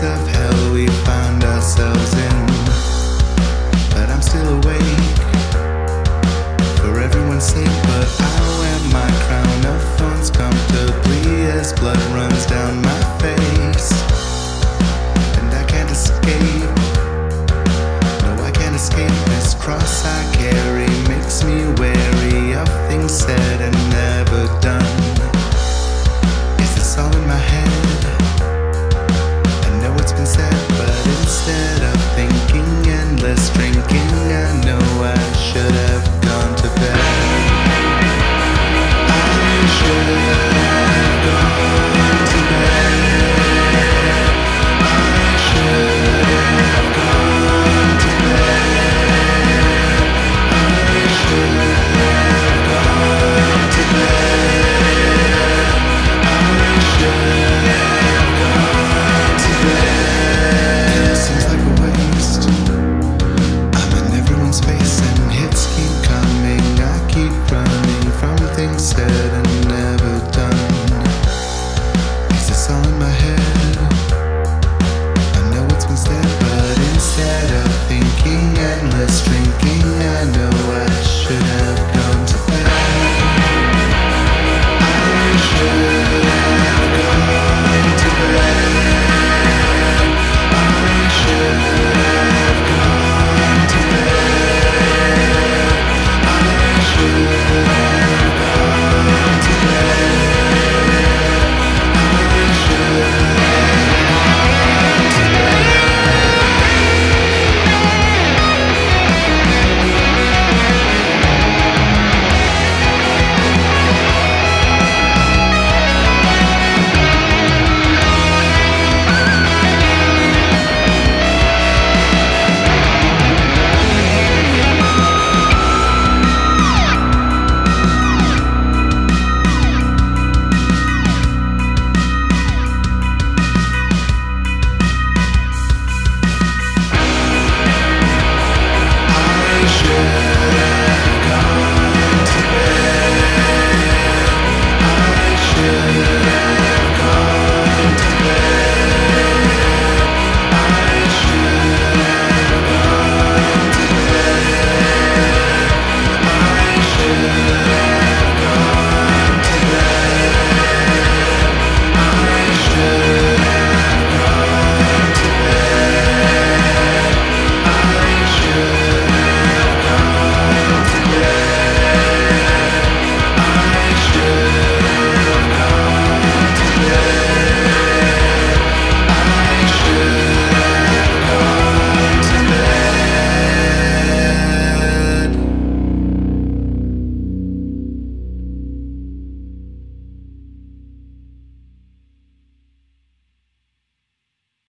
I've had.